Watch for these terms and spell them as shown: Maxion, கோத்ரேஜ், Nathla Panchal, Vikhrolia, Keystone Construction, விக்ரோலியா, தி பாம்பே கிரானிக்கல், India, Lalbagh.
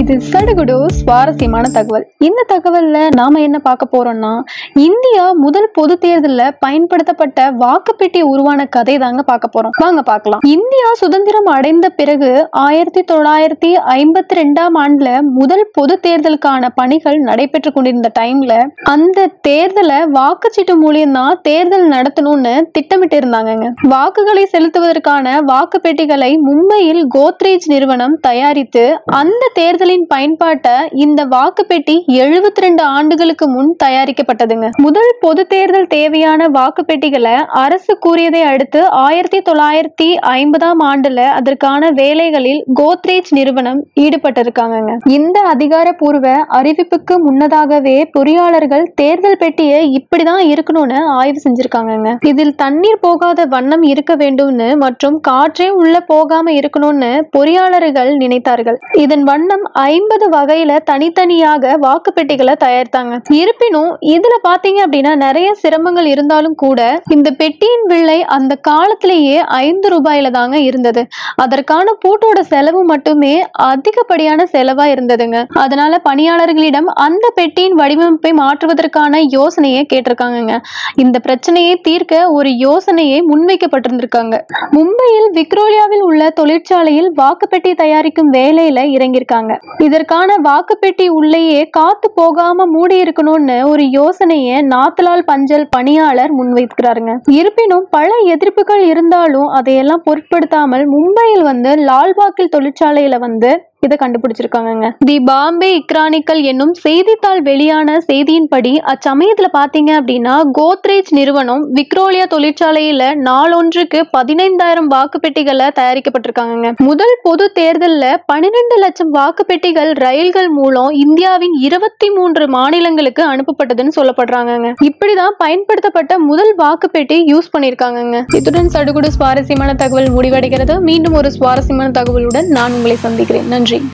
இது சடுகுடு சுவாரஸ்யமான தகவல். இந்த தகவல்ல நாம என்ன பார்க்க போறோம்னா, இந்தியா முதல் பொது தேர்தல்ல பயன்படுத்தப்பட்ட வாக்குப்பெட்டி உருவான கதை தாங்க பார்க்க போறோம். வாங்க பார்க்கலாம். இந்தியா சுதந்திரம் அடைந்த பிறகு 1952ஆம் ஆண்டுல முதல் பொது தேர்தலுக்கான பணிகள் நடைபெற்று கொண்டிருந்த டைம்ல அந்த தேர்தலை வாக்குச்சீட்டு மூலியம் தான் தேர்தல் நடத்தணும்னு திட்டமிட்டு இருந்தாங்க. வாக்குகளை செலுத்துவதற்கான வாக்குப்பெட்டிகளை மும்பையில் கோத்ரேஜ் நிறுவனம் தயாரித்து அந்த தேர்தலின் பயன்பாட்டை இந்த வாக்குப்பெட்டி 72 ஆண்டுகளுக்கு முன் தயாரிக்கப்பட்டதுங்க. முதல் பொது தேர்தல் தேவையான வாக்குப்பெட்டிகளை அரசு கூறியதை அடுத்து 1950ஆம் ஆண்டுல அதற்கான வேலைகளில் கோத்ரேஜ் நிறுவனம் ஈடுபட்டிருக்காங்க. இந்த அதிகாரப்பூர்வ அறிவிப்புக்கு முன்னதாகவே பொறியாளர்கள் தேர்தல் பெட்டியை இப்படிதான் இருக்கணும்னு ஆய்வு செஞ்சிருக்காங்க. இதில் தண்ணீர் போகாத வண்ணம் இருக்க வேண்டும்னு மற்றும் காற்றே உள்ள போகாம இருக்கணும்னு பொறியாளர்கள் நினைத்தார்கள். இதன் வண்ணம் 50 வகையில தனித்தனியாக வாக்குப்பெட்டிகளை தயாரித்தாங்க. இருப்பினும் இதுல பாத்தீங்க அப்படின்னா நிறைய சிரமங்கள் இருந்தாலும் கூட இந்த பெட்டியின் விலை அந்த காலத்திலேயே 5 ரூபாயில தாங்க இருந்தது. அதற்கான பூட்டோட செலவு மட்டுமே அதிகப்படியான செலவா இருந்ததுங்க. அதனால பணியாளர்களிடம் அந்த பெட்டியின் வடிவமைப்பை மாற்றுவதற்கான யோசனையை கேட்டிருக்காங்க. இந்த பிரச்சனையை தீர்க்க ஒரு யோசனையை முன்வைக்கப்பட்டிருந்திருக்காங்க. மும்பையில் விக்ரோலியாவில் உள்ள தொழிற்சாலையில் வாக்குப்பெட்டி தயாரிக்கும் வேலையில இறங்கியிருக்காங்க. இதற்கான வாக்குப்பெட்டி உள்ளேயே காத்து போகாம மூடி இருக்கணும்னு ஒரு யோசனையை நாத்லால் பஞ்சல் பணியாளர் முன்வைக்கிறாருங்க. இருப்பினும் பல எதிர்ப்புகள் இருந்தாலும் அதையெல்லாம் பொருட்படுத்தாமல் மும்பையில் வந்து லால்பாக்கில் தொழிற்சாலையில வந்து இதை கண்டுபிடிச்சிருக்காங்க. தி பாம்பே கிரானிக்கல் என்னும் செய்தித்தாள் வெளியான செய்தியின்படி அச்சமயத்துல பாத்தீங்க அப்படின்னா கோத்ரேஜ் நிறுவனம் விக்ரோலியா தொழிற்சாலையில நாளொன்றுக்கு 15,000 வாக்குப்பெட்டிகளை தயாரிக்கப்பட்டிருக்காங்க. முதல் பொது தேர்தல்ல 12 லட்சம் வாக்குப்பெட்டிகள் ரயில்கள் மூலம் இந்தியாவின் 23 மாநிலங்களுக்கு அனுப்பப்பட்டதுன்னு சொல்லப்படுறாங்க. இப்படிதான் பயன்படுத்தப்பட்ட முதல் வாக்குப்பெட்டி யூஸ் பண்ணிருக்காங்க. இத்துடன் சடுகுடு சுவாரஸ்யமான தகவல் முடிவடைகிறது. மீண்டும் ஒரு சுவாரஸ்யமான தகவலுடன் நான் உங்களை சந்திக்கிறேன். நன்றி.